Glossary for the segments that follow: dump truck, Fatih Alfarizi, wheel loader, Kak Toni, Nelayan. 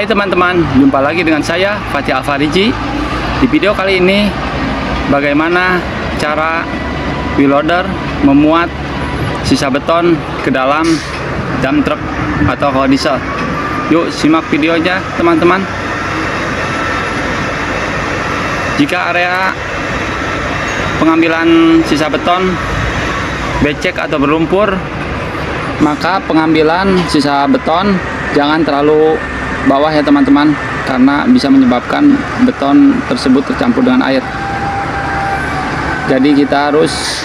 Hai teman-teman, jumpa lagi dengan saya Fatih Alfarizi. Di video kali ini bagaimana cara wheel loader memuat sisa beton ke dalam dump truck atau kalau diesel. Yuk simak videonya teman-teman. Jika area pengambilan sisa beton becek atau berlumpur, maka pengambilan sisa beton jangan terlalu bawah ya teman-teman, karena bisa menyebabkan beton tersebut tercampur dengan air. Jadi kita harus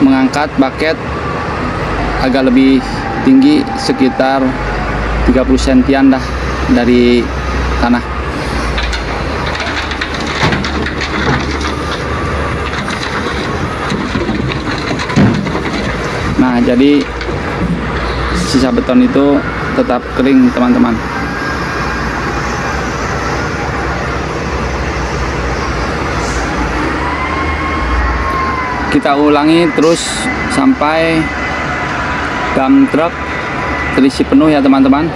mengangkat bucket agak lebih tinggi, sekitar 30 sentian dah dari tanah. Nah, jadi sisa beton itu tetap kering teman-teman. Kita ulangi terus sampai dump truck terisi penuh ya teman-teman.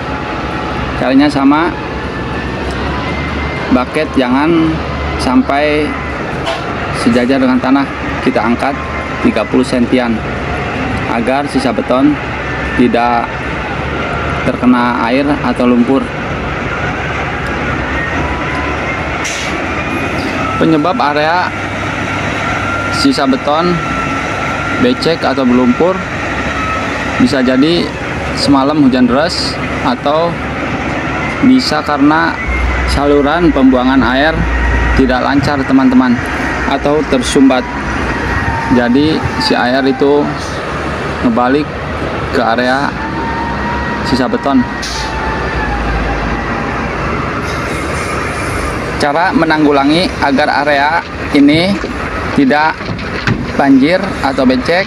Caranya sama, bucket jangan sampai sejajar dengan tanah, kita angkat 30 sentian agar sisa beton tidak terkena air atau lumpur. Penyebab area sisa beton becek atau berlumpur bisa jadi semalam hujan deras, atau bisa karena saluran pembuangan air tidak lancar teman-teman, atau tersumbat. Jadi si air itu ngebalik ke area sisa beton. Cara menanggulangi agar area ini tidak banjir atau becek,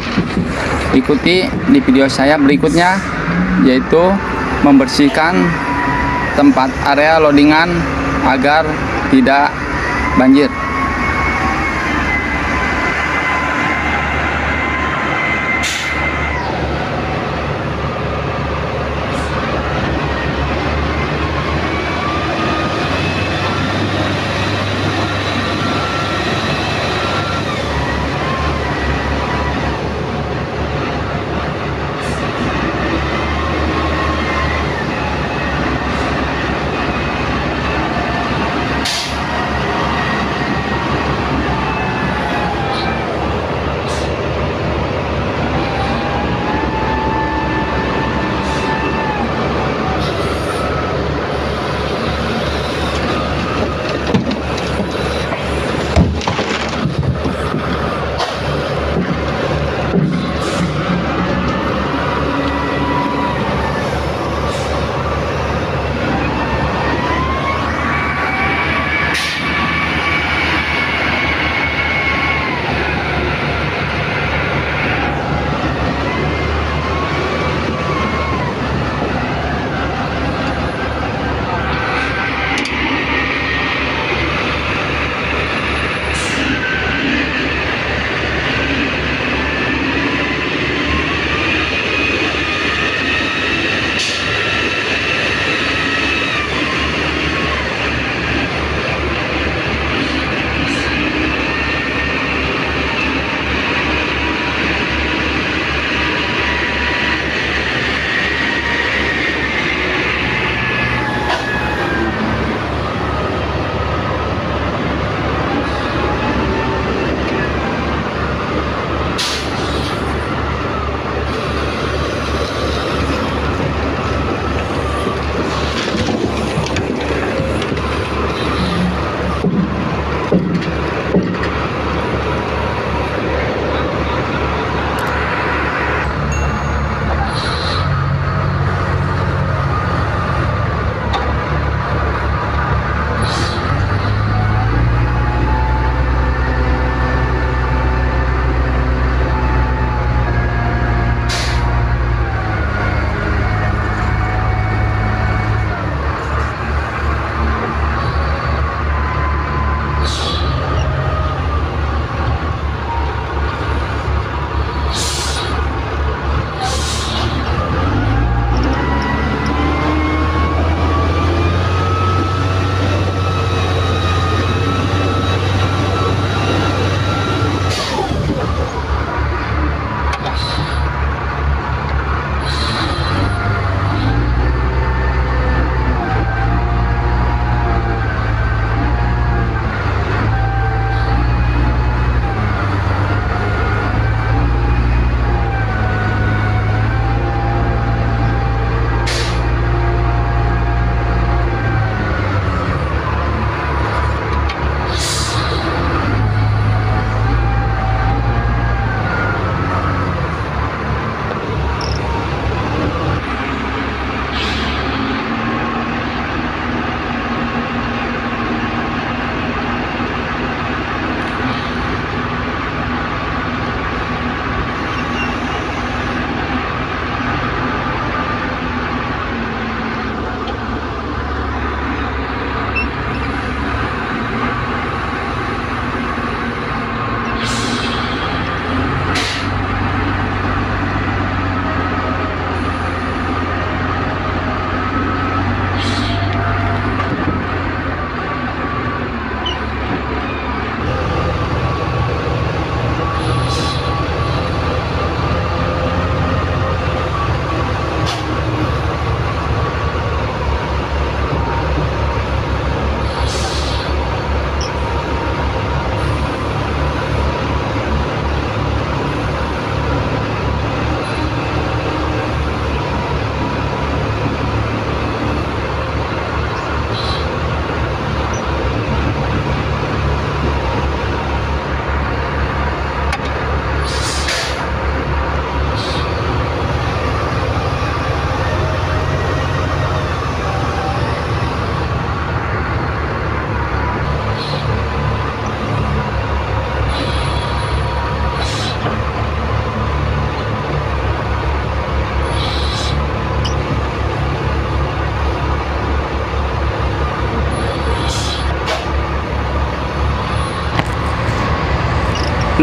ikuti di video saya berikutnya, yaitu membersihkan tempat area loadingan agar tidak banjir.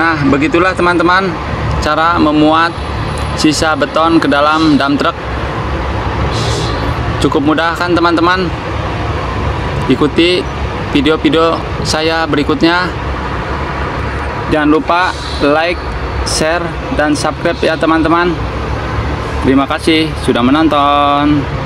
Nah, begitulah teman-teman cara memuat sisa beton ke dalam dump truck. Cukup mudah kan teman-teman? Ikuti video-video saya berikutnya. Jangan lupa like, share, dan subscribe ya teman-teman. Terima kasih sudah menonton.